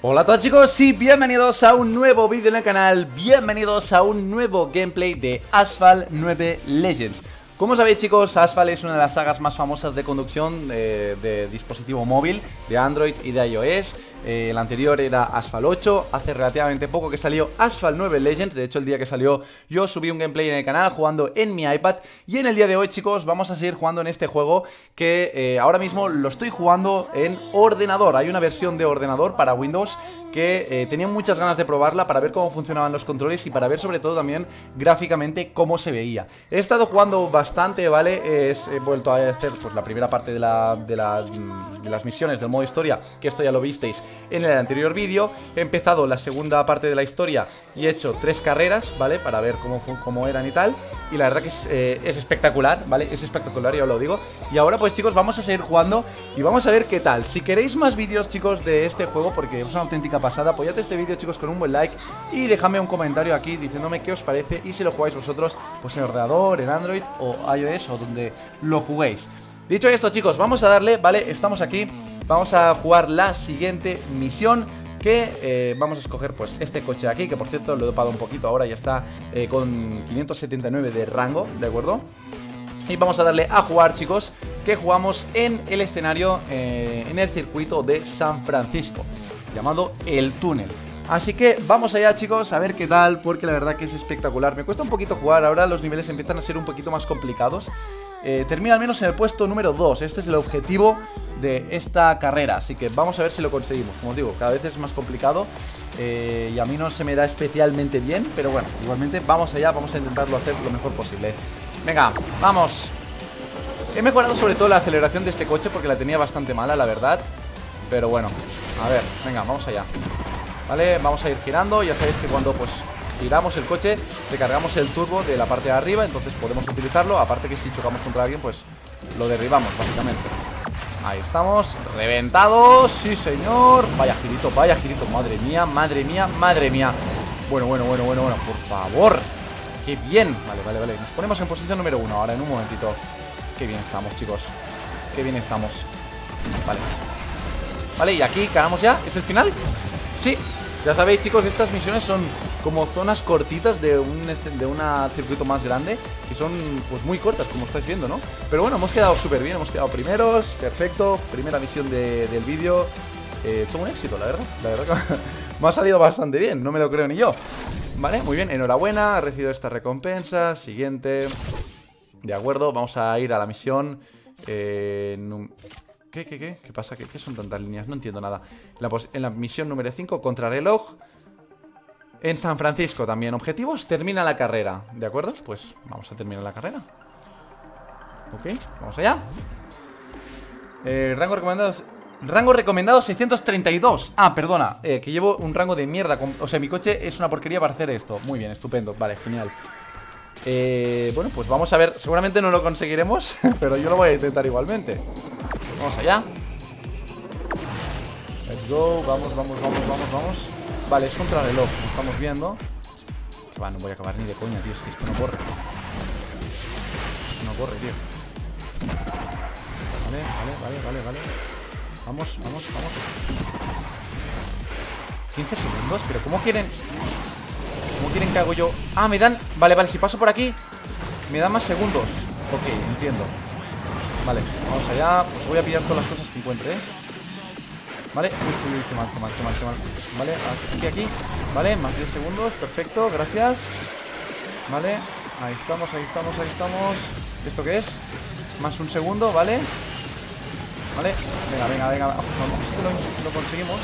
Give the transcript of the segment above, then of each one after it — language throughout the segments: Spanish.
Hola a todos, chicos, y bienvenidos a un nuevo vídeo en el canal. Bienvenidos a un nuevo gameplay de Asphalt 9 Legends. Como sabéis, chicos, Asphalt es una de las sagas más famosas de conducción de dispositivo móvil, de Android y de iOS. El anterior era Asphalt 8, hace relativamente poco que salió Asphalt 9 Legends. De hecho, el día que salió yo subí un gameplay en el canal jugando en mi iPad. Y en el día de hoy, chicos, vamos a seguir jugando en este juego que ahora mismo lo estoy jugando en ordenador. Hay una versión de ordenador para Windows que tenía muchas ganas de probarla para ver cómo funcionaban los controles y para ver sobre todo también gráficamente cómo se veía. He estado jugando bastante. ¿Vale? He vuelto a hacer pues la primera parte de las misiones del modo historia, que esto ya lo visteis en el anterior vídeo. He empezado la segunda parte de la historia y he hecho 3 carreras, ¿vale? Para ver cómo eran y tal. Y la verdad que es espectacular, ¿vale? Es espectacular, ya os lo digo. Y ahora pues, chicos, vamos a seguir jugando y vamos a ver qué tal. Si queréis más vídeos, chicos, de este juego, porque es una auténtica pasada, apoyad este vídeo, chicos, con un buen like y dejadme un comentario aquí diciéndome qué os parece y si lo jugáis vosotros pues en ordenador, en Android o iOS o donde lo juguéis. Dicho esto, chicos, vamos a darle, ¿vale? Estamos aquí, vamos a jugar la siguiente misión que vamos a escoger pues este coche de aquí, que por cierto lo he dopado un poquito ahora, ya está con 579 de rango, ¿de acuerdo? Y vamos a darle a jugar, chicos, que jugamos en el escenario, en el circuito de San Francisco, llamado El Túnel. Así que vamos allá, chicos, a ver qué tal, porque la verdad que es espectacular. Me cuesta un poquito jugar, ahora los niveles empiezan a ser un poquito más complicados. Termina al menos en el puesto número 2, este es el objetivo de esta carrera, así que vamos a ver si lo conseguimos. Como os digo, cada vez es más complicado y a mí no se me da especialmente bien, pero bueno, igualmente vamos allá, vamos a intentarlo hacer lo mejor posible. Venga, vamos. He mejorado sobre todo la aceleración de este coche porque la tenía bastante mala, la verdad. Pero bueno, a ver, venga, vamos allá. Vale, vamos a ir girando. Ya sabéis que cuando pues giramos el coche recargamos el turbo de la parte de arriba, entonces podemos utilizarlo, aparte que si chocamos contra alguien pues lo derribamos básicamente. Ahí estamos, reventados. Sí, señor, vaya girito, madre mía, madre mía, madre mía. Bueno, por favor. Qué bien, vale, nos ponemos en posición número 1 ahora en un momentito. Qué bien estamos, chicos, qué bien estamos. Vale, y aquí ganamos ya, ¿es el final? Sí. Ya sabéis, chicos, estas misiones son como zonas cortitas de un circuito más grande y son pues muy cortas, como estáis viendo, ¿no? Pero bueno, hemos quedado súper bien, hemos quedado primeros, perfecto, primera misión del vídeo. Todo un éxito, la verdad que me ha salido bastante bien, no me lo creo ni yo. Vale, muy bien, enhorabuena, ha recibido esta recompensa, siguiente. De acuerdo, vamos a ir a la misión. ¿Qué pasa? ¿Qué son tantas líneas? No entiendo nada. En la misión número 5, contrarreloj, en San Francisco también. Objetivos, termina la carrera. ¿De acuerdo? Pues vamos a terminar la carrera. Ok, vamos allá. Rango recomendado 632. Ah, perdona, que llevo un rango de mierda. O sea, mi coche es una porquería para hacer esto. Muy bien, estupendo, vale, genial. Bueno, pues vamos a ver. Seguramente no lo conseguiremos, pero yo lo voy a intentar igualmente. Vamos allá. Let's go, vamos. Vale, es contrarreloj, lo estamos viendo. Va, no voy a acabar ni de coña, tío, es que esto no corre. Esto no corre, tío. Vale. Vamos. 15 segundos, pero ¿cómo quieren? ¿Cómo quieren que hago yo? Ah, me dan... Vale, si paso por aquí me dan más segundos. Ok, entiendo. Vale, vamos allá, pues voy a pillar todas las cosas que encuentre, ¿eh? Vale, uy, qué mal. Vale, aquí, vale, más 10 segundos, perfecto, gracias. Vale, ahí estamos. ¿Esto qué es? Más un segundo, vale. Vale, venga, vamos, lo conseguimos.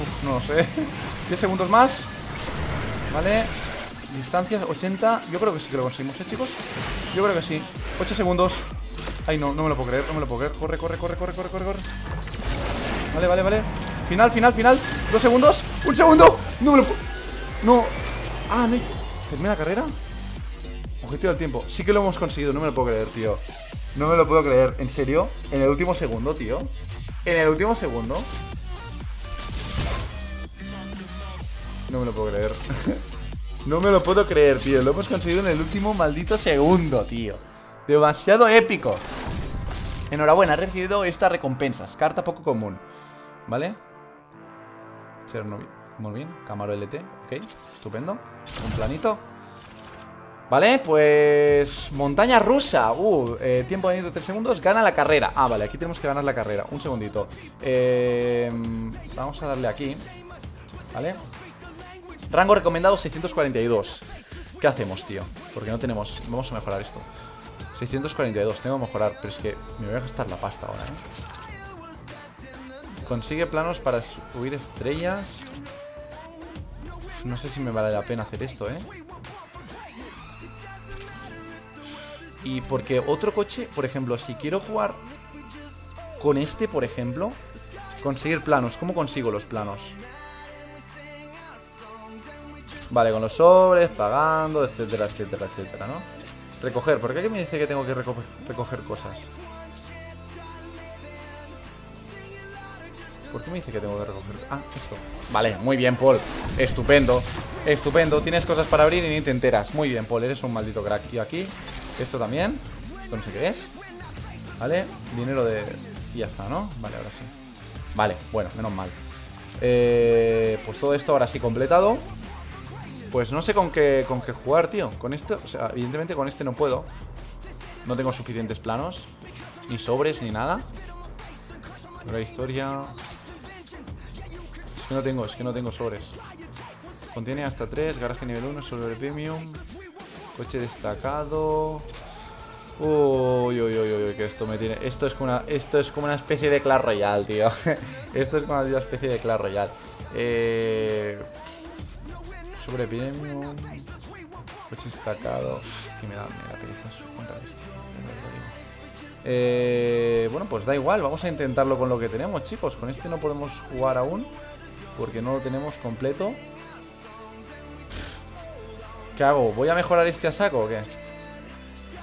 Uf, no lo sé. 10 segundos más. Vale, distancias, 80. Yo creo que sí que lo conseguimos, ¿eh, chicos? Yo creo que sí, 8 segundos. Ay, no me lo puedo creer, corre. Vale. Final. 2 segundos. ¡1 segundo! No me lo puedo... No. Ah, no. ¿Termina la carrera? Objetivo del tiempo. Sí que lo hemos conseguido, no me lo puedo creer, tío. No me lo puedo creer, en serio. En el último segundo, tío. En el último segundo. No me lo puedo creer. No me lo puedo creer, tío. Lo hemos conseguido en el último maldito segundo, tío. Demasiado épico. Enhorabuena, has recibido estas recompensas. Carta poco común. ¿Vale? Chernobyl. Muy bien, Camaro LT, ok, estupendo. Un planito. Vale, pues... montaña rusa. Tiempo de 3 segundos, gana la carrera. Ah, vale, aquí tenemos que ganar la carrera. Un segundito. Vamos a darle aquí. Vale. Rango recomendado 642. ¿Qué hacemos, tío? Porque no tenemos... Vamos a mejorar esto. 642, tengo que mejorar. Pero es que me voy a gastar la pasta ahora, ¿eh? Consigue planos para subir estrellas. No sé si me vale la pena hacer esto, ¿eh? Y porque otro coche, por ejemplo, si quiero jugar con este, por ejemplo, conseguir planos. ¿Cómo consigo los planos? Vale, con los sobres, pagando, etcétera, etcétera, etcétera, ¿no? Recoger, ¿por qué me dice que tengo que recoger cosas? ¿Por qué me dice que tengo que recoger? Ah, esto. Vale, muy bien, Paul. Estupendo, estupendo. Tienes cosas para abrir y ni te enteras. Muy bien, Paul, eres un maldito crack. Y aquí... esto también, esto no sé qué es. Vale, dinero de... y ya está, ¿no? Vale, ahora sí. Vale, bueno, menos mal. Pues todo esto ahora sí completado. Pues no sé con qué jugar, tío. Con esto, o sea, evidentemente con este no puedo. No tengo suficientes planos, ni sobres, ni nada. La historia... Es que no tengo sobres. Contiene hasta 3, garaje nivel 1, sobre premium... coche destacado. Uy, uy, uy, uy, que esto me tiene... Esto es como una especie de Clash Royale, tío. Esto es como una especie de Clash Royale. Sobre premium. Coche destacado. Es que me da pereza contra esto. Bueno, pues da igual. Vamos a intentarlo con lo que tenemos, chicos. Con este no podemos jugar aún, porque no lo tenemos completo. ¿Qué hago? ¿Voy a mejorar este a saco o qué?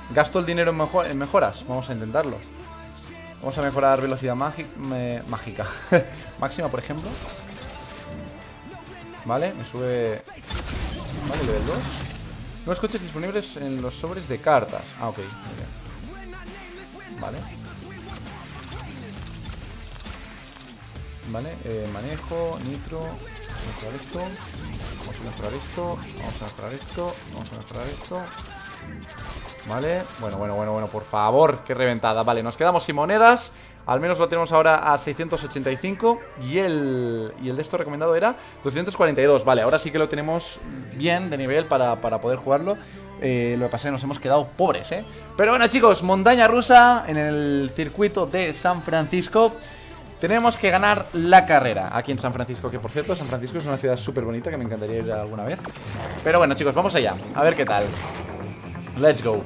¿Gasto el dinero en mejoras? Vamos a intentarlo. Vamos a mejorar velocidad mágica máxima, por ejemplo. Vale, me sube... Vale, level 2. Nuevos coches disponibles en los sobres de cartas. Ah, ok, muy bien. Vale. Vale, manejo, nitro. Vamos a mejorar esto. Vale, bueno, por favor, qué reventada. Vale, nos quedamos sin monedas. Al menos lo tenemos ahora a 685. Y el de esto recomendado era 242, vale, ahora sí que lo tenemos bien de nivel para poder jugarlo. Lo que pasa es que nos hemos quedado pobres, ¿eh? Pero bueno, chicos, montaña rusa en el circuito de San Francisco. Tenemos que ganar la carrera aquí en San Francisco, que por cierto, San Francisco es una ciudad súper bonita que me encantaría ir alguna vez. Pero bueno, chicos, vamos allá, a ver qué tal. Let's go.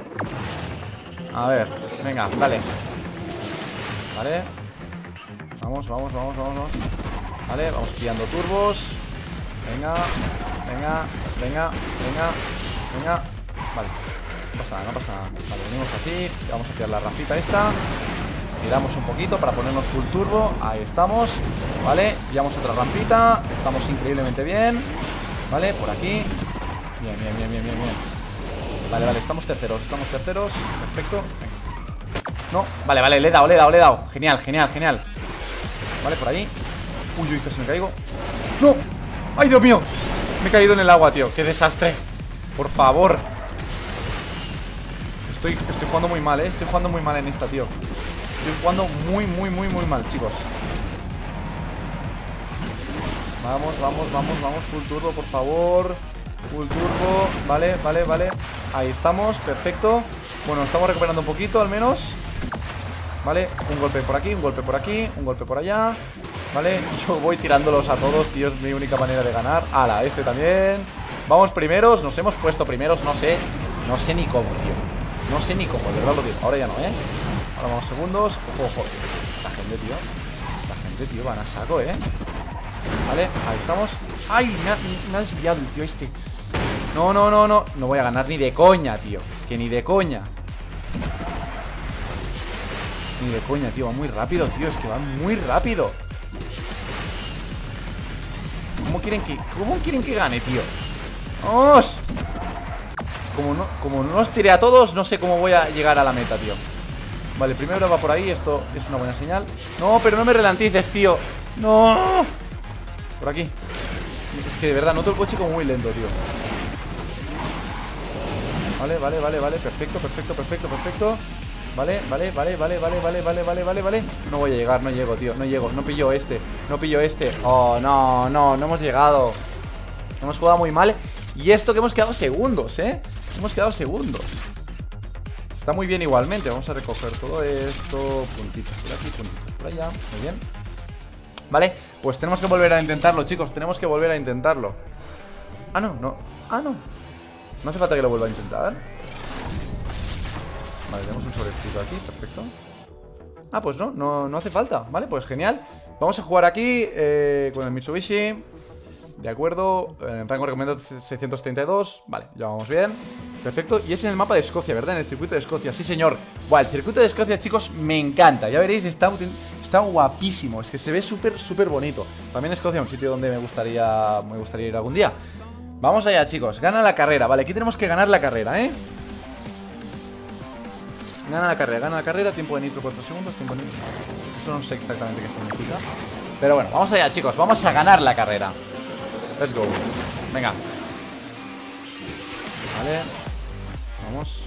A ver, venga, dale. Vale. Vamos. Vale, vamos pillando turbos. Venga. Vale, no pasa nada. Vale, venimos así, vamos a pillar la rampita esta. Giramos un poquito para ponernos full turbo. Ahí estamos, vale. Llevamos otra rampita, estamos increíblemente bien. Vale, por aquí. Bien. Vale, estamos terceros. Perfecto. No, vale, le he dado. Genial. Vale, por ahí. Uy, casi me caigo. ¡No! ¡Ay, Dios mío! Me he caído en el agua, tío, qué desastre. Por favor. Estoy jugando muy mal, estoy jugando muy mal en esta, tío. Estoy jugando muy mal, chicos. Vamos. Full turbo, por favor. Full turbo. Vale. Ahí estamos, perfecto. Bueno, estamos recuperando un poquito, al menos. Vale, un golpe por aquí, un golpe por aquí, un golpe por allá. Vale, yo voy tirándolos a todos, tío. Es mi única manera de ganar. Ala, este también. Vamos primeros, nos hemos puesto primeros. No sé ni cómo, tío. No sé ni cómo, de verdad lo digo. Ahora ya no, ¿eh? Ahora vamos segundos. Ojo. Esta gente, tío, van a saco, ¿eh? Vale, ahí estamos. ¡Ay! Me ha desviado el tío este. No. No voy a ganar ni de coña, tío. Es que ni de coña. Tío. Va muy rápido, tío. ¿Cómo quieren que gane, tío? ¡Vamos! Como no los tiré a todos, no sé cómo voy a llegar a la meta, tío. Vale, primero va por ahí, esto es una buena señal. No, pero no me ralentices, tío. No. Por aquí. Es que de verdad noto el coche como muy lento, tío. Vale, vale, vale, vale. Perfecto, perfecto, perfecto, perfecto. Vale, vale, vale, vale, vale, vale, vale, vale, vale, vale. No voy a llegar, no llego, tío. No llego, no pillo este. No pillo este. Oh, no, no, no hemos llegado. Hemos jugado muy mal. Y esto que hemos quedado segundos, ¿eh? Hemos quedado segundos. Está muy bien igualmente. Vamos a recoger todo esto. Puntitos por aquí, puntitos por allá. Muy bien. Vale, pues tenemos que volver a intentarlo, chicos. Tenemos que volver a intentarlo. Ah, no, no. Ah, no. No hace falta que lo vuelva a intentar. Vale, tenemos un sobrecito aquí, perfecto. Ah, pues no, no, no hace falta. Vale, pues genial. Vamos a jugar aquí con el Mitsubishi. De acuerdo, en rango recomendado 632. Vale, ya vamos bien. Perfecto, y es en el mapa de Escocia, ¿verdad? En el circuito de Escocia, sí señor. Buah, el circuito de Escocia, chicos, me encanta. Ya veréis, está guapísimo. Es que se ve súper, súper bonito. También Escocia, un sitio donde me gustaría ir algún día. Vamos allá, chicos, gana la carrera. Vale, aquí tenemos que ganar la carrera, ¿eh? Gana la carrera, tiempo de nitro 4 segundos, tiempo de nitro. Eso no sé exactamente qué significa. Pero bueno, vamos allá, chicos, vamos a ganar la carrera. Let's go. Venga. Vale. Vamos.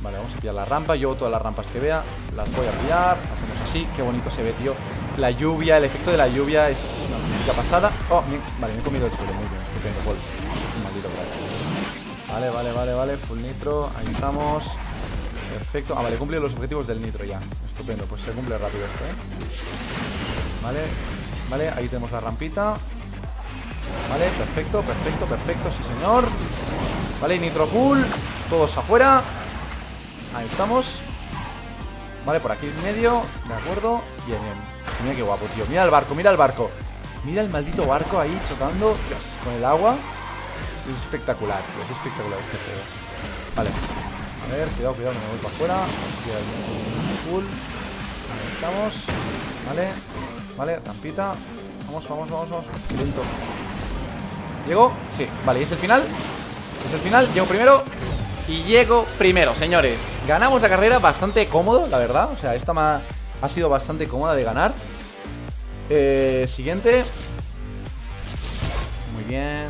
Vale, vamos a pillar la rampa. Yo todas las rampas que vea las voy a pillar. Hacemos así. Qué bonito se ve, tío. La lluvia, el efecto de la lluvia es una música pasada. Oh, vale, me he comido el suelo. Muy bien, estupendo. Maldito. Vale, vale, vale, vale. Full nitro. Ahí estamos. Perfecto. Ah, vale, cumple los objetivos del nitro ya. Estupendo. Pues se cumple rápido esto, ¿eh? Vale. Vale, ahí tenemos la rampita. Vale, perfecto, perfecto, perfecto, sí señor. Vale, nitro full. Todos afuera. Ahí estamos. Vale, por aquí en medio, de acuerdo. Bien, bien, mira qué guapo, tío. Mira el barco, mira el barco. Mira el maldito barco ahí chocando, Dios, con el agua. Es espectacular, tío, es espectacular este juego. Vale. A ver, cuidado, cuidado, que me voy para afuera. Full. Ahí estamos. Vale, vale, rampita. Vamos, vamos, vamos, vamos. Lento. ¿Llego? Sí, vale, ¿y es el final? Es el final, llego primero. Y llego primero, señores. Ganamos la carrera bastante cómodo, la verdad. O sea, esta ha sido bastante cómoda de ganar. Siguiente. Muy bien.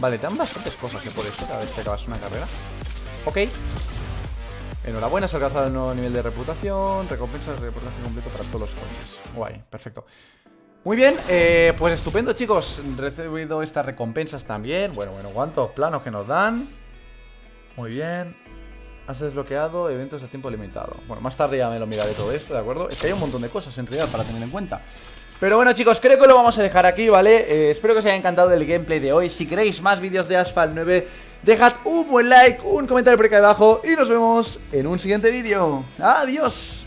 Vale, te dan bastantes cosas por eso cada vez que acabas una carrera. Ok. Enhorabuena, has alcanzado el nuevo nivel de reputación. Recompensa de reportaje completo para todos los coches. Guay, perfecto. Muy bien, pues estupendo, chicos. Recibido estas recompensas también. Bueno, cuántos planos que nos dan. Muy bien. Has desbloqueado eventos a tiempo limitado. Bueno, más tarde ya me lo miraré todo esto, ¿de acuerdo? Es que hay un montón de cosas en realidad para tener en cuenta. Pero bueno, chicos, creo que lo vamos a dejar aquí, ¿vale? Espero que os haya encantado el gameplay de hoy. Si queréis más vídeos de Asphalt 9, dejad un buen like, un comentario por acá abajo. Y nos vemos en un siguiente vídeo. ¡Adiós!